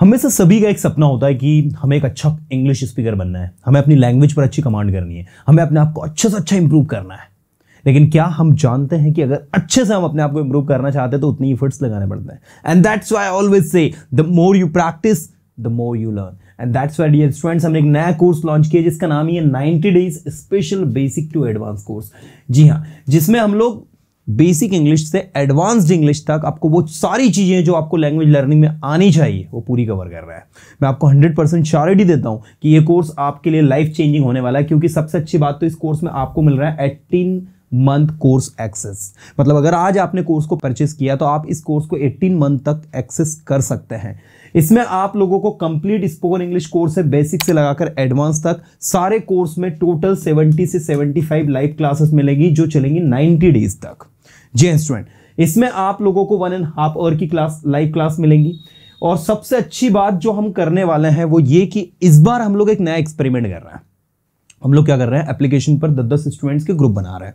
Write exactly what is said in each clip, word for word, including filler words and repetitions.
हमें से सभी का एक सपना होता है कि हमें एक अच्छा इंग्लिश स्पीकर बनना है, हमें अपनी लैंग्वेज पर अच्छी कमांड करनी है, हमें अपने आप को अच्छे से अच्छा इंप्रूव करना है। लेकिन क्या हम जानते हैं कि अगर अच्छे से हम अपने आप को इंप्रूव करना चाहते हैं तो उतनी एफर्ट्स लगाने पड़ते हैं। And that's why I always say the more you practice the more you learn. And that's why dear students, हमने एक नया कोर्स लॉन्च किया जिसका नाम ही है ninety days special basic to advance course. जी हाँ, जिसमें हम लोग बेसिक इंग्लिश से एडवांस्ड इंग्लिश तक आपको वो सारी चीज़ें जो आपको लैंग्वेज लर्निंग में आनी चाहिए वो पूरी कवर कर रहा है। मैं आपको हंड्रेड परसेंट श्योरिटी देता हूँ कि ये कोर्स आपके लिए लाइफ चेंजिंग होने वाला है, क्योंकि सबसे अच्छी बात तो इस कोर्स में आपको मिल रहा है एट्टीन मंथ कोर्स एक्सेस। मतलब अगर आज आपने कोर्स को परचेस किया तो आप इस कोर्स को एट्टीन मंथ तक एक्सेस कर सकते हैं। इसमें आप लोगों को कंप्लीट स्पोकन इंग्लिश कोर्स है, बेसिक से लगाकर एडवांस तक, सारे कोर्स में टोटल सेवेंटी से सेवेंटी फाइव लाइव क्लासेस मिलेगी जो चलेंगी नाइन्टी डेज तक। जी स्टूडेंट, इसमें आप लोगों को वन एंड हाफ आवर की क्लास लाइव क्लास मिलेंगी। और सबसे अच्छी बात जो हम करने वाले हैं वो ये कि इस बार हम लोग एक नया एक्सपेरिमेंट कर रहे हैं। हम लोग क्या कर रहे हैं, एप्लीकेशन पर दस दस स्टूडेंट्स के ग्रुप बना रहे हैं।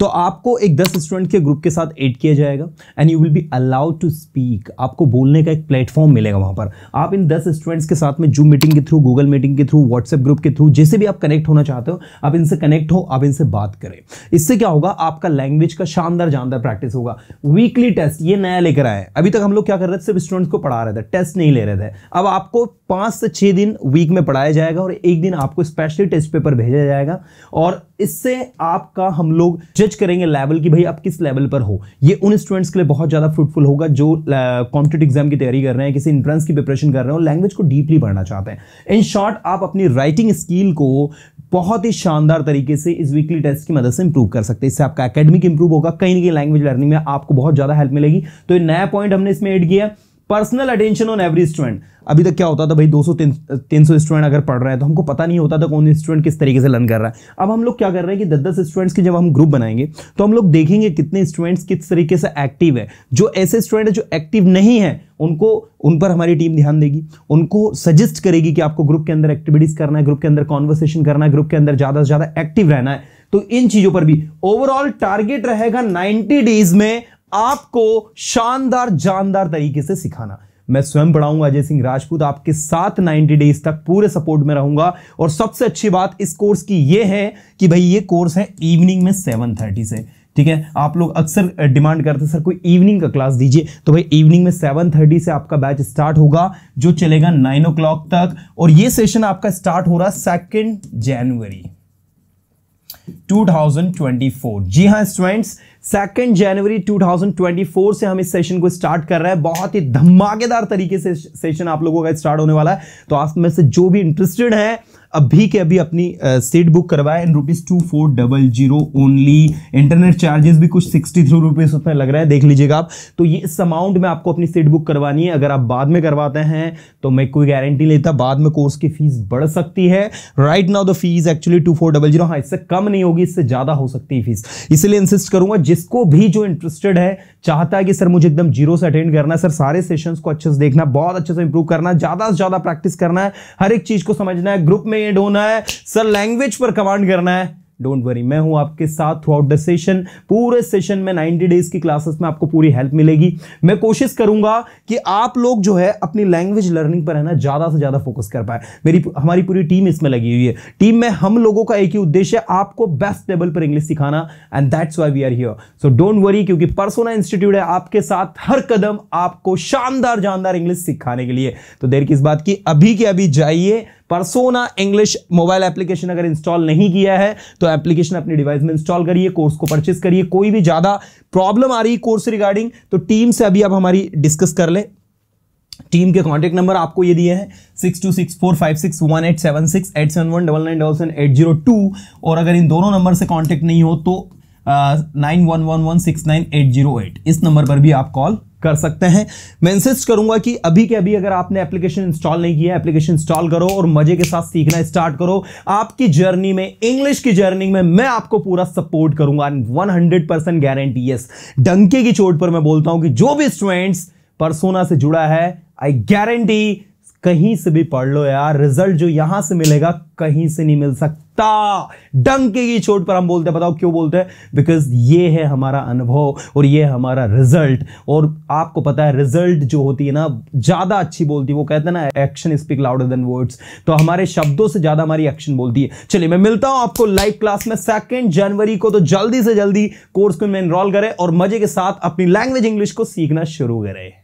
तो आपको एक दस स्टूडेंट के ग्रुप के साथ ऐड किया जाएगा and you will be allowed to speak. आपको बोलने का एक प्लेटफॉर्म मिलेगा। वहाँ पर आप इन दस स्टूडेंट्स के साथ में जूम मीटिंग के थ्रू, गूगल मीटिंग के थ्रू, व्हाट्सएप ग्रुप के थ्रू, जैसे भी आप कनेक्ट होना चाहते हो आप इनसे कनेक्ट हो, आप इनसे बात करें। इससे क्या होगा, आपका लैंग्वेज का शानदार जानदार प्रैक्टिस होगा। वीकली टेस्ट ये नया लेकर आए। अभी तक हम लोग क्या कर रहे थे, सिर्फ स्टूडेंट्स को पढ़ा रहे थे, टेस्ट नहीं ले रहे थे। अब आपको पाँच से छः दिन वीक में पढ़ाया जाएगा और एक दिन आपको स्पेशली टेस्ट पेपर भेजा जाएगा। और इससे आपका हम लोग जज करेंगे लेवल की, भाई आप किस लेवल पर हो। ये उन स्टूडेंट्स के लिए बहुत ज़्यादा फ्रूटफुल होगा जो कॉम्पिटेटिव एग्जाम की तैयारी कर रहे हैं, किसी एंट्रेंस की प्रिपरेशन कर रहे हैं और लैंग्वेज को डीपली पढ़ना चाहते हैं। इन शॉर्ट, आप अपनी राइटिंग स्किल को बहुत ही शानदार तरीके से इस वीकली टेस्ट की मदद से इंप्रूव कर सकते हैं। इससे आपका एकेडमिक इंप्रूव होगा, कहीं ना कहीं लैंग्वेज लर्निंग में आपको बहुत ज़्यादा हेल्प मिलेगी। तो ये नया पॉइंट हमने इसमें ऐड किया, personal attention on every student. अभी तक क्या होता था भाई, दो सौ तीन सौ स्टूडेंट अगर पढ़ रहे हैं तो हमको पता नहीं होता था कौन स्टूडेंट किस तरीके से लर्न कर रहा है। अब हम लोग क्या कर रहे हैं कि दस दस स्टूडेंट्स के जब हम ग्रुप बनाएंगे तो हम लोग देखेंगे कितने स्टूडेंट्स किस तरीके से एक्टिव है। जो ऐसे स्टूडेंट जो एक्टिव नहीं है उनको उन पर हमारी टीम ध्यान देगी, उनको सजेस्ट करेगी कि आपको ग्रुप के अंदर एक्टिविटीज़ करना है, ग्रुप के अंदर कॉन्वर्सेशन करना है, ग्रुप के अंदर ज़्यादा से ज़्यादा एक्टिव रहना है। तो इन चीज़ों पर भी ओवरऑल टारगेट रहेगा नाइन्टी डेज़ में आपको शानदार जानदार तरीके से सिखाना। मैं स्वयं पढ़ाऊंगा, अजय सिंह राजपूत आपके साथ नाइन्टी डेज तक पूरे सपोर्ट में रहूंगा। और सबसे अच्छी बात इस कोर्स की ये है कि भाई ये कोर्स है इवनिंग में सेवन थर्टी से। ठीक है, आप लोग अक्सर डिमांड करते सर कोई इवनिंग का क्लास दीजिए, तो भाई इवनिंग में सेवन थर्टी से आपका बैच स्टार्ट होगा जो चलेगा नाइन ओ क्लॉक तक। और ये सेशन आपका स्टार्ट हो रहा है सेकेंड जनवरी टू थाउजेंड ट्वेंटी फोर। जी हाँ स्टूडेंट्स, सेकेंड जनवरी टू थाउजेंड ट्वेंटी फोर से हम इस सेशन को स्टार्ट कर रहे हैं। बहुत ही धमाकेदार तरीके से सेशन आप लोगों का स्टार्ट होने वाला है। तो आप में से जो भी इंटरेस्टेड है अभी के अभी अपनी सीट बुक करवाएं। In rupees two four double zero only. Internet charges भी कुछ सिक्सटी थ्री रुपीज उसमें लग रहा है, देख लीजिएगा आप। तो ये इस अमाउंट में आपको अपनी सीट बुक करवानी है। अगर आप बाद में करवाते हैं तो मैं कोई गारंटी लेता, बाद में कोर्स की फीस बढ़ सकती है। Right now the fees actually two four double zero. हाँ, इससे कम नहीं होगी, इससे ज़्यादा हो सकती है फीस। इसलिए इंसिस्ट करूँगा जिसको भी जो इंटरेस्टेड है, चाहता है कि सर मुझे एकदम जीरो से अटेंड करना है, सर सारे सेशंस को अच्छे से देखना, बहुत अच्छे से इंप्रूव करना, ज़्यादा से ज़्यादा प्रैक्टिस करना है, हर एक चीज़ को समझना है, ग्रुप में ऐड होना है, सर लैंग्वेज पर कमांड करना है, डोंट वरी, मैं हूं आपके साथ थ्रू आउट द सेशन। पूरे सेशन में नाइन्टी डेज की क्लासेस में आपको पूरी हेल्प मिलेगी। मैं कोशिश करूंगा कि आप लोग जो है अपनी लैंग्वेज लर्निंग पर है ना ज़्यादा से ज़्यादा फोकस कर पाए। मेरी हमारी पूरी टीम इसमें लगी हुई है। टीम में हम लोगों का एक ही उद्देश्य है, आपको बेस्ट लेवल पर इंग्लिश सिखाना। And that's why we are here, so don't worry, क्योंकि पर्सोना इंस्टीट्यूट है आपके साथ हर कदम आपको शानदार जानदार इंग्लिश सिखाने के लिए। तो देर किस बात की, अभी के अभी जाइए। पर्सोना इंग्लिश मोबाइल एप्लीकेशन अगर इंस्टॉल नहीं किया है तो एप्लीकेशन अपने डिवाइस में इंस्टॉल करिए, कोर्स को परचेस करिए। कोई भी ज़्यादा प्रॉब्लम आ रही है कोर्स रिगार्डिंग तो टीम से अभी आप हमारी डिस्कस कर लें। टीम के कॉन्टैक्ट नंबर आपको ये दिए हैं six two six four five six one eight seven six eight seven one double nine double seven eight zero two. और अगर इन दोनों नंबर से कॉन्टैक्ट नहीं हो तो nine one one one six nine eight zero eight, इस नंबर पर भी आप कॉल कर सकते हैं। मैं इंसिस्ट करूंगा कि अभी के अभी अगर आपने एप्लीकेशन इंस्टॉल नहीं किया है, एप्लीकेशन इंस्टॉल करो और मजे के साथ सीखना स्टार्ट करो। आपकी जर्नी में, इंग्लिश की जर्नी में मैं आपको पूरा सपोर्ट करूंगा। हंड्रेड परसेंट गारंटी, यस, डंके की चोट पर मैं बोलता हूं कि जो भी स्टूडेंट्स पर्सोना से जुड़ा है, आई गारंटी कहीं से भी पढ़ लो यार, रिजल्ट जो यहां से मिलेगा कहीं से नहीं मिल सकता। डंके की चोट पर हम बोलते हैं, बताओ क्यों बोलते हैं? बिकॉज ये है हमारा अनुभव और ये हमारा रिजल्ट। और आपको पता है रिजल्ट जो होती है ना ज्यादा अच्छी बोलती है, वो कहते हैं ना action speak louder than words, तो हमारे शब्दों से ज्यादा हमारी एक्शन बोलती है। चलिए मैं मिलता हूं आपको लाइव क्लास में सेकेंड जनवरी को, तो जल्दी से जल्दी कोर्स को में एनरोल करें और मजे के साथ अपनी लैंग्वेज इंग्लिश को सीखना शुरू करें।